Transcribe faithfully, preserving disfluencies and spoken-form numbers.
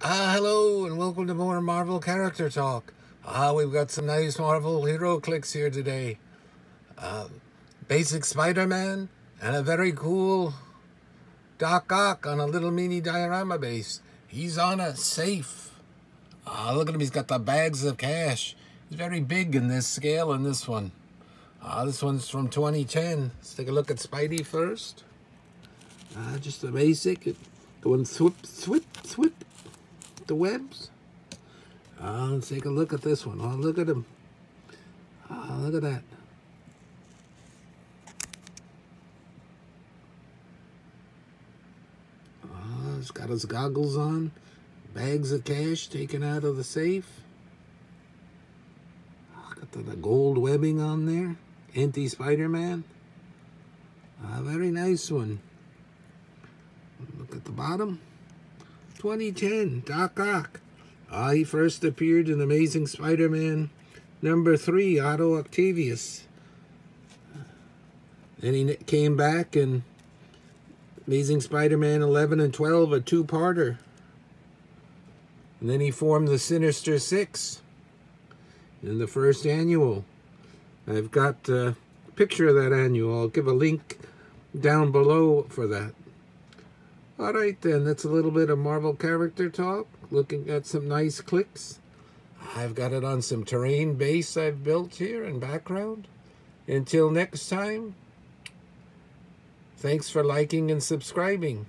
Ah, hello, and welcome to more Marvel Character Talk. Ah, we've got some nice Marvel Heroclix here today. Um, basic Spider-Man, and a very cool Doc Ock on a little mini diorama base. He's on a safe. Ah, look at him, he's got the bags of cash. He's very big in this scale in this one. Ah, this one's from twenty ten. Let's take a look at Spidey first. Ah, just a basic. Going thwip, thwip, thwip. The webs. Uh, let's take a look at this one. Oh, look at him. Oh, look at that. Oh, he's got his goggles on. Bags of cash taken out of the safe. Oh, got the, the gold webbing on there. Anti-Spider-Man. Uh, very nice one. Look at the bottom. twenty ten, Doc Ock. Uh, he first appeared in Amazing Spider-Man number three, Otto Octavius. Then he came back in Amazing Spider-Man eleven and twelve, a two-parter. And then he formed the Sinister Six in the first annual. I've got a picture of that annual. I'll give a link down below for that. All right, then, that's a little bit of Marvel Character Talk, looking at some nice clicks. I've got it on some terrain base I've built here in background. Until next time, thanks for liking and subscribing.